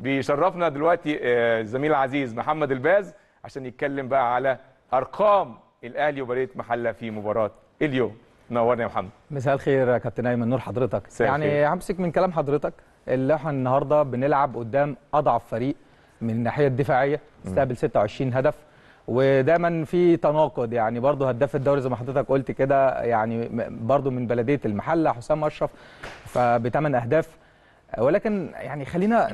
بيشرفنا دلوقتي الزميل العزيز محمد الباز عشان يتكلم بقى على ارقام الاهلي وبلدية المحلة في مباراه اليوم. نورنا يا محمد. مساء الخير يا كابتن ايمن. نور حضرتك. يعني همسك من كلام حضرتك اللي احنا النهارده بنلعب قدام اضعف فريق من الناحيه الدفاعيه، استقبل 26 هدف، ودايما في تناقض. يعني برضه هداف الدوري زي ما حضرتك قلت كده، يعني برضه من بلدية المحلة حسام أشرف فبثمان اهداف. ولكن يعني خلينا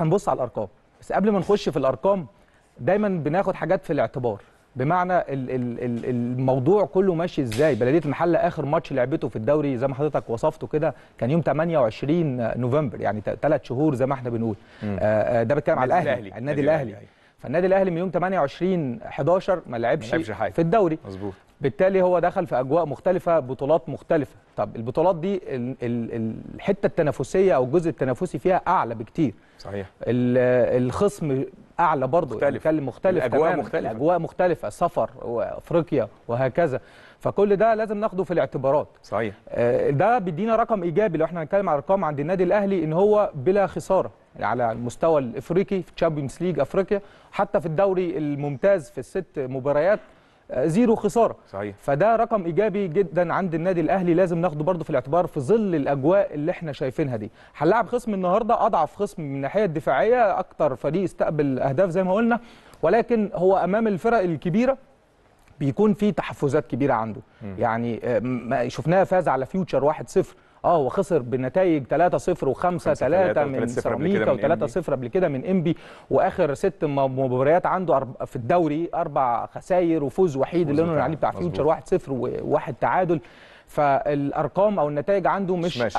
هنبص على الارقام. بس قبل ما نخش في الارقام دايما بناخد حاجات في الاعتبار، بمعنى الموضوع كله ماشي ازاي. بلدية المحلة اخر ماتش لعبته في الدوري زي ما حضرتك وصفته كده كان يوم 28 نوفمبر، يعني 3 شهور زي ما احنا بنقول. ده بتكلم على الاهلي، النادي الاهلي. فالنادي الاهلي من يوم 28/11 ما لعبش في الدوري. مظبوط. بالتالي هو دخل في اجواء مختلفه، بطولات مختلفه. طب البطولات دي الحته التنافسيه او الجزء التنافسي فيها اعلى بكتير. صحيح. الخصم اعلى برضه، بيتكلم مختلف، الاجواء مختلفه، الاجواء مختلفه، سفر وافريقيا وهكذا. فكل ده لازم ناخده في الاعتبارات. صحيح. ده بيدينا رقم ايجابي لو احنا هنتكلم على ارقام عند النادي الاهلي، ان هو بلا خساره على المستوى الافريقي في تشامبيونز ليج افريقيا، حتى في الدوري الممتاز في ال6 مباريات 0 خساره. صحيح. فده رقم ايجابي جدا عند النادي الاهلي، لازم ناخده برضه في الاعتبار في ظل الاجواء اللي احنا شايفينها دي. هنلاعب خصم النهارده اضعف خصم من الناحيه الدفاعيه، اكتر فريق استقبل اهداف زي ما قلنا، ولكن هو امام الفرق الكبيره بيكون في تحفزات كبيره عنده. يعني شفناه فاز على فيوتشر 1-0، هو خسر بنتائج 3-0 و5-3 من سراميكا و3-0 قبل كده من أمبي، واخر 6 مباريات عنده في الدوري 4 خسائر وفوز وحيد اللي هو عليه بتاع فيوتشر 1-0 و1 تعادل. فالارقام او النتائج عنده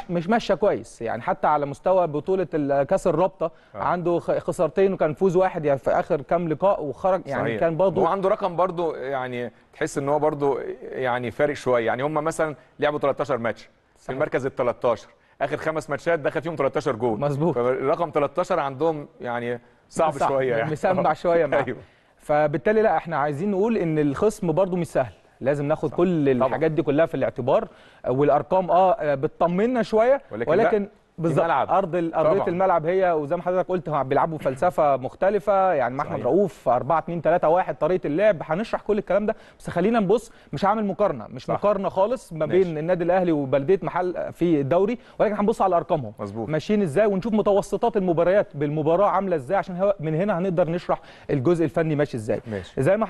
مش ماشيه كويس. يعني حتى على مستوى بطوله كاس الرابطه عنده خسارتين وكان فوز 1 يعني في اخر كام لقاء وخرج. يعني صحيح. كان برضه وعنده رقم برضه، يعني تحس ان هو برضه يعني فارق شويه. يعني هم مثلا لعبوا 13 ماتش في المركز ال13، اخر 5 ماتشات دخل فيهم 13 جول. مظبوط. فالرقم 13 عندهم يعني صعب شويه، يعني مسمع شويه معاه. أيوة. فبالتالي لا، احنا عايزين نقول ان الخصم برضه مش سهل، لازم ناخد صح. كل الحاجات دي كلها في الاعتبار. والارقام بتطمنا شويه، ولكن بالظبط ارضيه الملعب هي، وزي ما حضرتك قلت بيلعبوا فلسفه مختلفه. يعني احمد رؤوف 4-2-3-1 طريقه اللعب، هنشرح كل الكلام ده. بس خلينا نبص، مش هعمل مقارنه، مش صح. مقارنه خالص ما بين النادي الاهلي وبلدية محلة في الدوري، ولكن هنبص على ارقامهم ماشيين ازاي، ونشوف متوسطات المباريات بالمباراه عامله ازاي، عشان من هنا هنقدر نشرح الجزء الفني ماشي ازاي. زي ما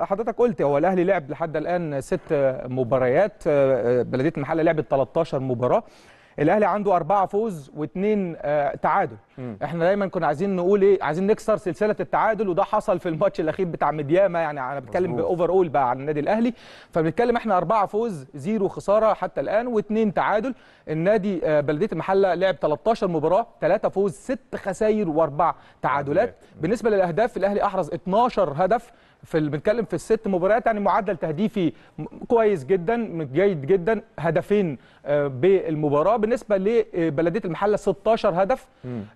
حضرتك قلت، هو الاهلي لعب لحد الان 6 مباريات، بلدية المحلة لعبت 13 مباراه. الاهلي عنده 4 فوز و2 تعادل. احنا دايما كنا عايزين نقول ايه، عايزين نكسر سلسله التعادل، وده حصل في الماتش الاخير بتاع مدياما. يعني انا بتكلم باوفر اول بقى عن النادي الاهلي، فبنتكلم احنا 4 فوز 0 خساره حتى الان و2 تعادل. النادي بلدية المحلة لعب 13 مباراه، 3 فوز 6 خسائر و4 تعادلات. بالنسبه للاهداف، الاهلي احرز 12 هدف بنتكلم في ال6 مباريات، يعني معدل تهديفي كويس جدا، جيد جدا، هدفين بالمباراه. بالنسبه لبلدية المحلة 16 هدف.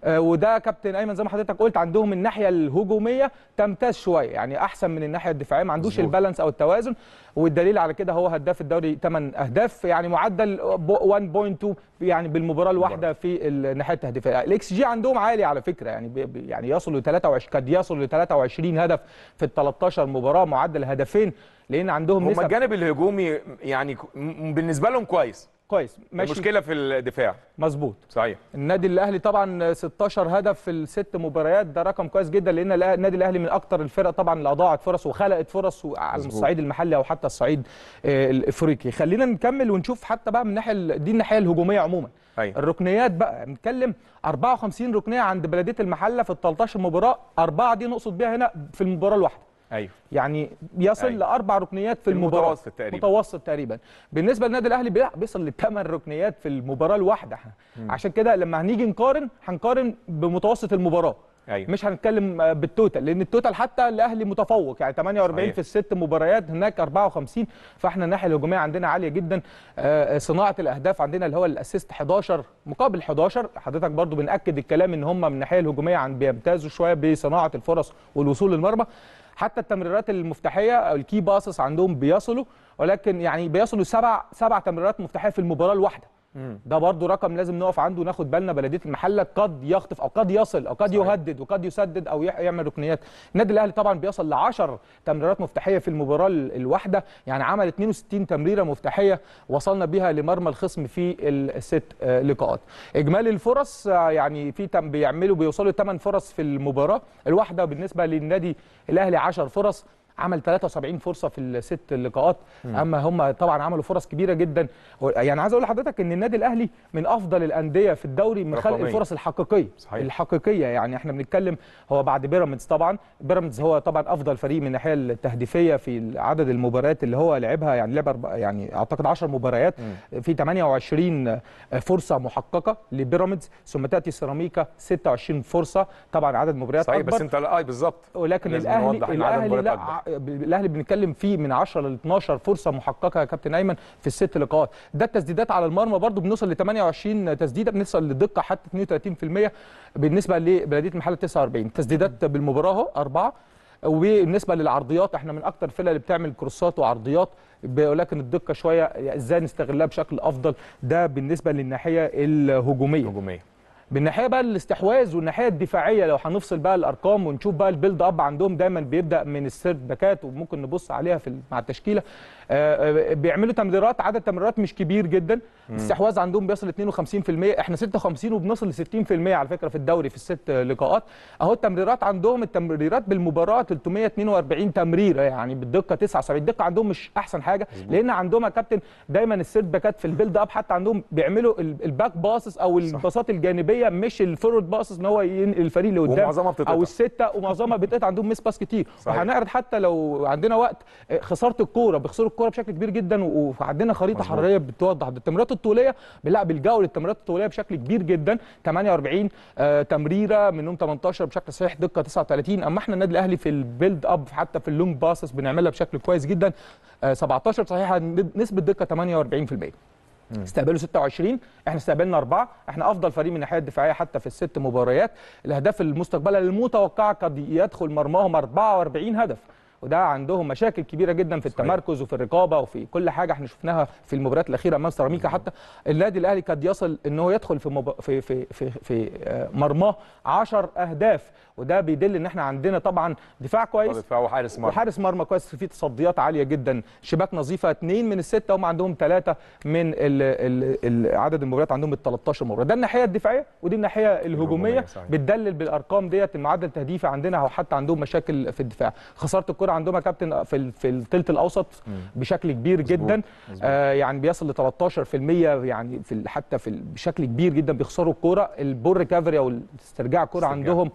وده كابتن ايمن زي ما حضرتك قلت عندهم الناحيه الهجوميه تمتاز شويه، يعني احسن من الناحيه الدفاعيه، ما عندوش البالانس او التوازن. والدليل على كده هو هداف الدوري 8 اهداف، يعني معدل 1.2 يعني بالمباراه الواحده في الناحيه التهديفيه. الاكس جي عندهم عالي على فكره، يعني يصل ل 23، قد يصل ل 23 هدف في ال 13 مباراه، معدل هدفين، لان عندهم نسب. هم الجانب الهجومي يعني بالنسبه لهم كويس ماشي. المشكله في الدفاع. مظبوط. صحيح. النادي الاهلي طبعا 16 هدف في ال6 مباريات، ده رقم كويس جدا، لان النادي الاهلي من اكتر الفرق طبعا اللي اضاعت فرص وخلقت فرص على الصعيد المحلي او حتى الصعيد الافريقي. خلينا نكمل ونشوف حتى بقى من الناحيه دي، الناحيه الهجوميه عموما. أيوة. الركنيات بقى بنتكلم 54 ركنيه عند بلدية المحلة في ال13 مباراه، 4 دي نقصد بيها هنا في المباراه الواحده. ايوه. يعني يصل ل4 ركنيات في المباراه، متوسط تقريبا. بالنسبه للنادي الاهلي بيصل ل8 ركنيات في المباراه الواحده. عشان كده لما هنيجي نقارن هنقارن بمتوسط المباراه. أيوة. مش هنتكلم بالتوتال، لان التوتال حتى الاهلي متفوق، يعني 48 صحيح. في ال6 مباريات، هناك 54. فاحنا الناحيه الهجوميه عندنا عاليه جدا. صناعه الاهداف عندنا اللي هو الاسيست 11 مقابل 11. حضرتك برضو بناكد الكلام ان هم من الناحيه الهجوميه بيمتازوا شويه بصناعه الفرص والوصول للمرمى. حتى التمريرات المفتاحيه او الكي باسس عندهم بيصلوا، ولكن يعني بيصلوا 7 تمريرات مفتاحيه في المباراه الواحده. ده برضو رقم لازم نقف عنده وناخد بالنا. بلدية المحلة قد يخطف او قد يصل او قد يهدد وقد يسدد او يعمل ركنيات. النادي الاهلي طبعا بيصل ل 10 تمريرات مفتاحيه في المباراه الواحده، يعني عمل 62 تمريره مفتاحيه وصلنا بيها لمرمى الخصم في الست لقاءات. اجمالي الفرص يعني في بيوصلوا 8 فرص في المباراه الواحده. بالنسبه للنادي الاهلي 10 فرص، عمل 73 فرصه في الست لقاءات. اما هم طبعا عملوا فرص كبيره جدا. يعني عايز اقول لحضرتك ان النادي الاهلي من افضل الانديه في الدوري من خلق الفرص الحقيقيه. صحيح. الحقيقيه، يعني احنا بنتكلم هو بعد بيراميدز. طبعا بيراميدز هو طبعا افضل فريق من الناحيه التهديفيه في عدد المباريات اللي هو لعبها، يعني لعب يعني اعتقد 10 مباريات في 28 فرصه محققه لبيراميدز، ثم تاتي سيراميكا 26 فرصه. طبعا عدد مباريات اكبر. بس انت بالظبط، ولكن الاهلي لا، الاهلي بنتكلم فيه من 10 ل 12 فرصه محققه يا كابتن ايمن في الست لقاءات. ده التسديدات على المرمى برضو بنوصل ل 28 تسديده، بنوصل للدقه حتى 32%. بالنسبه لبلديه المحله 49 تسديدات بالمباراه اهو 4. وبالنسبه للعرضيات احنا من اكتر الفرق اللي بتعمل كروسات وعرضيات، ولكن الدقه شويه ازاي نستغلها بشكل افضل. ده بالنسبه للناحيه الهجوميه. بالناحيه بقى الاستحواذ والناحيه الدفاعيه، لو هنفصل بقى الارقام ونشوف بقى البيلد اب عندهم، دايما بيبدا من السيرت باكات وممكن نبص عليها في مع التشكيله. بيعملوا تمريرات، عدد تمريرات مش كبير جدا. الاستحواذ عندهم بيصل 52%، احنا 56 وبنصل ل 60% على فكره في الدوري في الست لقاءات. اهو التمريرات عندهم، التمريرات بالمباراه 342 تمريره، يعني بالدقه 79. الدقه عندهم مش احسن حاجه، لان عندهم يا كابتن دايما السيرت باكات في البيلد اب حتى عندهم بيعملوا الباك باصص او الباصات الجانبيه، مش الفورورد باصص ان هو ينقل الفريق اللي قدام او السته، ومعظمها بتقطع. عندهم ميس باس كتير. وهنعرض حتى لو عندنا وقت خساره الكوره، بيخسروا الكوره بشكل كبير جدا. وعندنا خريطه حراريه بتوضح التمريرات الطوليه. بيلعب بالجو للتمريرات الطوليه بشكل كبير جدا، 48 تمريره منهم 18 بشكل صحيح، دقه 39. اما احنا النادي الاهلي في البيلد اب حتى في اللونج باصص بنعملها بشكل كويس جدا، 17 صحيحه، نسبه دقه 48%. استقبلوا 26، احنا استقبلنا 4. احنا افضل فريق من الناحيه الدفاعيه حتى في الست مباريات. الاهداف المستقبله المتوقعه قد يدخل مرماهم 44 هدف، وده عندهم مشاكل كبيره جدا في التمركز وفي الرقابه وفي كل حاجه. احنا شفناها في المباريات الاخيره امام سيراميكا. حتى النادي الاهلي قد يصل ان هو يدخل في مرماه 10 اهداف، وده بيدل ان احنا عندنا طبعا دفاع كويس وحارس مرمى كويس، في تصديات عاليه جدا، شباك نظيفه 2 من السته، هم عندهم 3 من عدد المباريات، عندهم ال 13 مباراه. ده الناحيه الدفاعيه ودي الناحيه الهجوميه. بتدلل بالارقام ديت المعدل التهديفي عندنا، وحتى عندهم مشاكل في الدفاع. خساره الكره عندهم يا كابتن في الثلث الاوسط بشكل كبير جدا. يعني بيصل ل 13%، يعني حتى بشكل كبير جدا بيخسروا الكوره. البور كافري او استرجاع الكره عندهم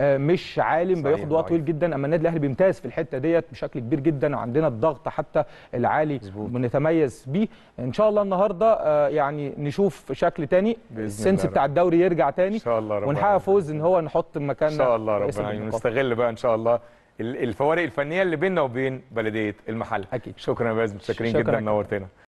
مش عالم، بياخد وقت طويل جدا. اما النادي الاهلي بيمتاز في الحته ديت بشكل كبير جدا، وعندنا الضغط حتى العالي بنتميز بيه. ان شاء الله النهارده يعني نشوف شكل تاني، السنس بتاع الدوري يرجع تاني، ونحقق فوز ان هو نحط مكاننا ان شاء الله. ربنا نستغل بقى ان شاء الله الفوارق الفنيه اللي بيننا وبين بلديه المحله. اكيد. شكرا يا باز، متشكرين جدا، نورتنا.